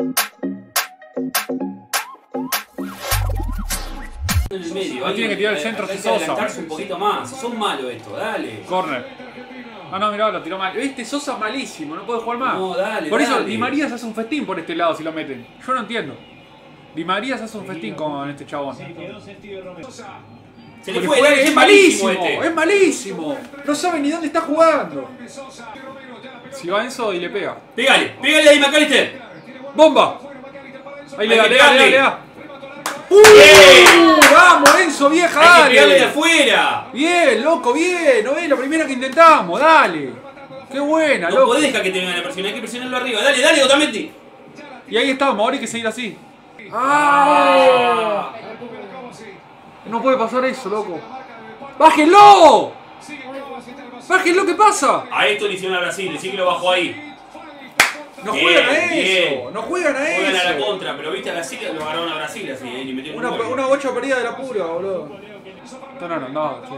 En el medio, no tiene que tirar el centro Sosa. Un poquito más, son malos esto, dale. Corner. Ah, no, mirá, lo tiró mal. Este Sosa malísimo, no puede jugar más. No, dale. Por eso Di María se hace un festín por este lado si lo meten. Yo no entiendo. Di María se hace un festín con este chabón. Se quedó sentido Romero. Se le fue, es malísimo, es malísimo. No sabe ni dónde está jugando. Si va Enzo y le pega. Pégale, pégale ahí, Mac Allister. Bomba. Ahí le da, le da. ¡Vamos, Enzo, vieja! ¡Dale! ¡Dale de afuera! ¡Bien, loco, bien! ¿No ves? La primera que intentamos, dale. ¡Qué buena, loco! No podés dejar que te vengan a presionar, hay que presionarlo arriba. Dale, dale, totalmente. Y ahí estamos, ahora hay que seguir así. ¡Ah! No puede pasar eso, loco. ¡Bájenlo! ¡Bájenlo, qué pasa! A esto le hicieron a Brasil, decí que lo bajó ahí. No juegan a eso, no juegan a eso. Juegan a la contra, pero viste a Brasil, lo ganaron a Brasil así, ni metieron un gol. Una bocha perdida de la pura, boludo. Están agrandados, che.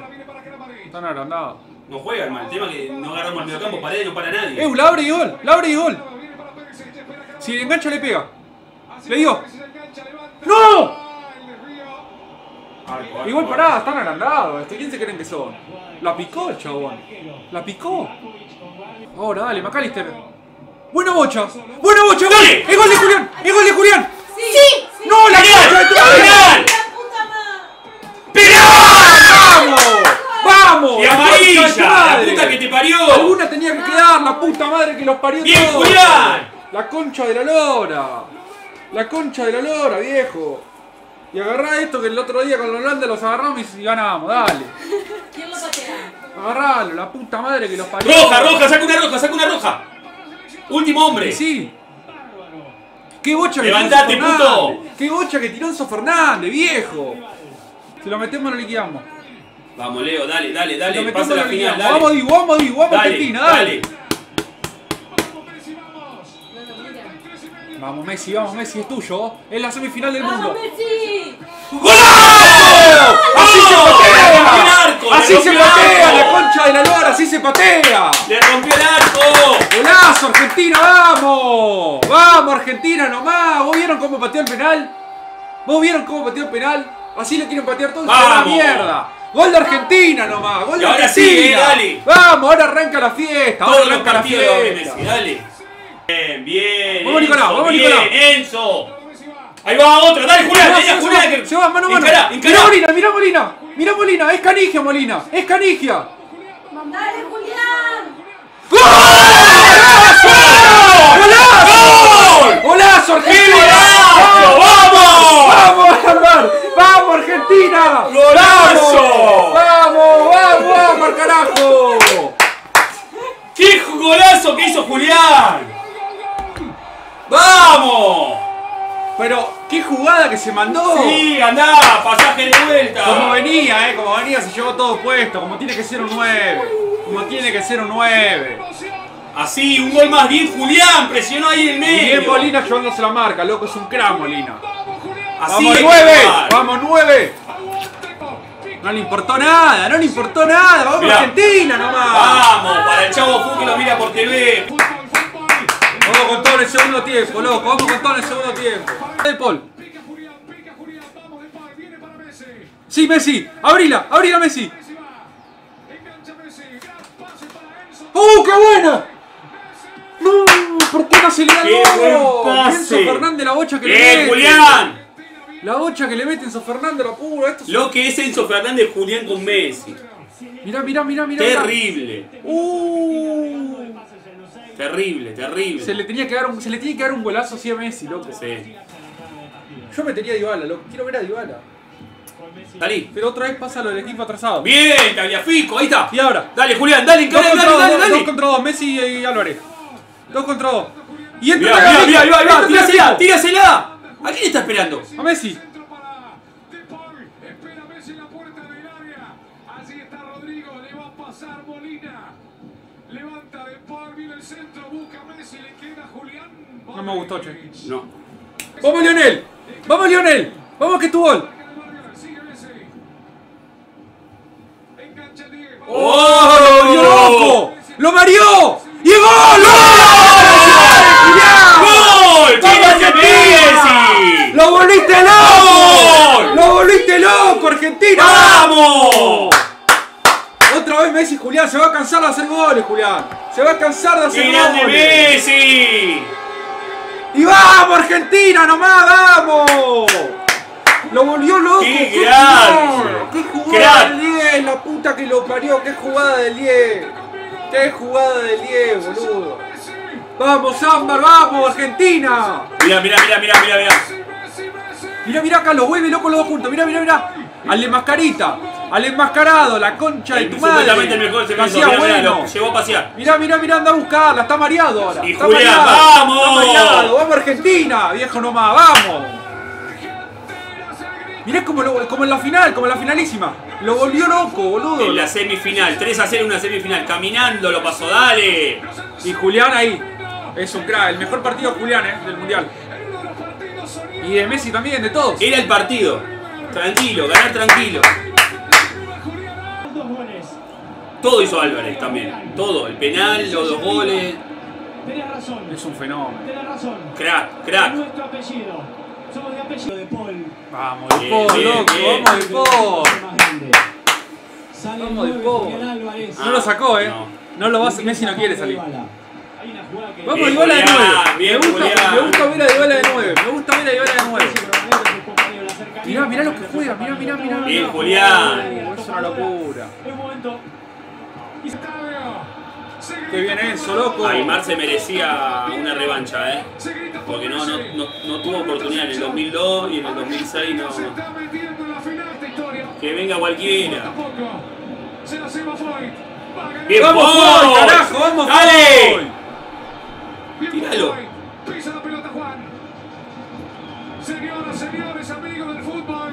Están agrandados. No juegan mal, el tema es que no agarramos el mediocampo, Paredes no para nadie. La abre y gol, la abre y gol. Si le engancha le pega. Le dio. ¡No! Igual pará, están agrandados. ¿Quién se creen que son? La picó el chabón. La picó. Ahora dale, Mac Allister. Buena bocha, buena bocha, gol. Es gol de Julián, es gol de Julián. Sí, sí. No, la bocha de tu penal. ¡Penal! ¡Vamos! ¡Vamos! ¡Y amarilla! ¡La puta que te parió! Alguna tenía que quedar, la puta madre que los parió. ¡Bien, todos. Julián! La concha de la lora. La concha de la lora, viejo. Y agarrá esto que el otro día con Holanda los agarramos y ganamos, dale. ¿Quién lo patea? Agarralo, la puta madre que los parió. Roja, roja, saca una roja, saca una roja. Último hombre. Sí. Qué bocha. Levantate, puto. Qué bocha que tiró Enzo Fernández, viejo. Si lo metemos, lo liquidamos. Vamos, Leo, dale, dale, dale. Si lo metemos, pasa la final, dale. Vamos, Dibu, vamos, Dibu, vamos, Argentina, dale. Vamos, Messi, es tuyo. Es la semifinal del mundo. Messi. ¡Golazo! ¡Así se patea! ¡Así se patea! ¡La concha de la lora! ¡Así se patea! ¡Le rompió el arco! ¡Golazo, Argentina! ¡Vamos! ¡Vamos, Argentina nomás! ¿Vos vieron cómo pateó el penal? ¿Vos vieron cómo pateó el penal? Así lo quieren patear todos. ¡A la mierda! ¡Gol de Argentina nomás! ¡Gol de Argentina! Dale. ¡Vamos! Ahora arranca la fiesta. Ahora arranca la fiesta. Messi, dale. Bien, bien. ¡Vamos, Nicolás! ¡Vamos, Nicolás! ¡Enzo! Ahí va otra, dale, Julián, Julián. Se va, mano a mano. Mirá Molina, mirá Molina. Mirá Molina, es canigia Molina, es canigia. Mandale, Julián. ¡Gol! ¡Golazo! ¡Gol! ¡Golazo, Argentina! ¡Vamos! ¡Vamos, Aymar! ¡Vamos, Argentina! ¡Golazo! ¡Vamos, vamos, vamos, carajo! ¡Qué golazo que hizo Julián! ¡Vamos! Pero, qué jugada que se mandó. Sí, andá, pasaje de vuelta. Como venía, se llevó todo puesto. Como tiene que ser un 9. Como tiene que ser un 9. Así, un gol más. Bien, Julián, presionó ahí el medio. Bien, Molina llevándose la marca, loco, es un crack, Molina. Así ¡vamos, 9! ¡Vamos, 9! No le importó nada, no le importó nada. ¡Vamos, mirá. Argentina nomás! ¡Vamos! Para el chavo Fu que lo mira por TV. Vamos con todo en el segundo tiempo, loco, vamos con todo en el segundo tiempo. De Paul. Sí, Messi, abrila, abrila Messi. ¡Uh, qué buena! ¡No! ¿Por qué no se le da el gol? Enzo Fernández, la bocha que le mete. ¡Bien, Julián! La bocha que le mete Enzo Fernández, la pura. Lo que es Enzo Fernández, Julián con Messi. Mirá, mirá, mirá, mirá. Terrible. Terrible, terrible. Se le tenía que dar un golazo así a Messi, loco. Sí. Yo metería a Dybala, loco. Quiero ver a Dybala. Salí. Pero otra vez pasa lo del equipo atrasado. Bien, Tagliafico, ahí está. Y ahora. Dale, Julián, dale, encara, dale, dale, dale, dale. 2 contra 2, Messi y Álvarez. 2 contra 2. Y entra Tagliafico. Mirá, mirá, mirá, tírasela, tírasela. ¿A quién está esperando? A Messi. Espera Messi en la puerta del área. Así está Rodrigo, le va a pasar Molina. Levanta de Paul, viene el centro, busca a Messi, le queda Julián. No me gustó, che. No. ¡Vamos, Lionel! ¡Vamos, Lionel! ¡Vamos que tu gol! ¡Oh! ¡Lo mareó! ¡Y gol! ¡Gol! ¡Gol! ¡Gol! ¡Gol! Argentina. ¡Vamos! Otra vez Messi, Julián. Se va a cansar de hacer goles, Julián. Se va a cansar de hacer goles. Messi. ¡Y vamos, Argentina! ¡Nomás, vamos! ¡Lo volvió loco! ¡Qué jugada! ¡Qué jugada del 10! ¡La puta que lo parió! ¡Qué jugada del 10! ¡Qué jugada del 10, boludo! ¡Vamos, Ámbar! ¡Vamos, Argentina! Mirá, mirá, mirá, mirá, mirá, mirá. Mirá, mirá acá, lo vuelve loco los dos juntos. Mirá, mirá, mirá. Al enmascarita, al enmascarado, la concha de tu madre. Exactamente el mejor se pasea, mirá, bueno. Mirá, llegó a pasear. Mirá, mirá, mirá, anda a buscarla, está mareado ahora. Y está Julián, mareado, vamos. Está mareado, vamos Argentina, viejo nomás, vamos. Mirá como en la final, como en la finalísima. Lo volvió loco, boludo. En la semifinal, 3-0 en una semifinal. Caminando lo pasó, dale. Y Julián ahí, es un crack. El mejor partido de Julián, del Mundial. Y de Messi también, de todos. Era el partido. Tranquilo, ganar tranquilo. Todo hizo Álvarez también. Todo, el penal, los dos goles. Es un fenómeno. Crack, crack. Somos de apellido de Paul. Vamos de Paul, loco, vamos de Paul. Vamos de Paul. No lo sacó, No lo va a hacer, Messi no quiere salir. Vamos Dybala de 9. Me gusta ver a Dybala de 9. Me gusta ver a Dybala de 9. Mirá, mirá lo que juega, mirá, mirá, mirá. Bien, Julián. Es una locura. Qué bien eso, loco. Aymar se merecía una revancha, porque no tuvo oportunidad en el 2002 y en el 2006 no. Que venga cualquiera. Bien, vamos, Paul, carajo, vamos, dale. Tíralo. Pisa la pelota, Juan. Señoras, señores, amigos del fútbol,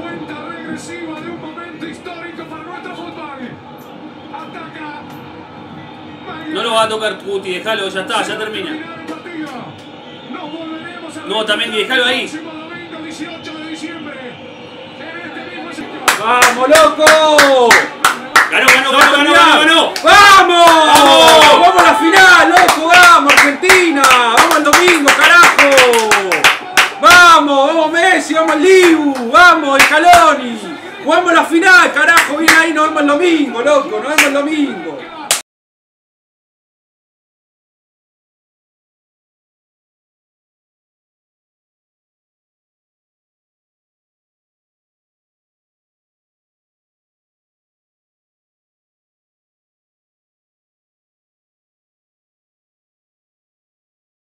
cuenta regresiva de un momento histórico para nuestro fútbol. Ataca. No lo va a tocar Tuti, déjalo, ya está, ya termina. No, también déjalo ahí. ¡Vamos, loco! ¡Ganó, ganó, ganó, ganó, ganó!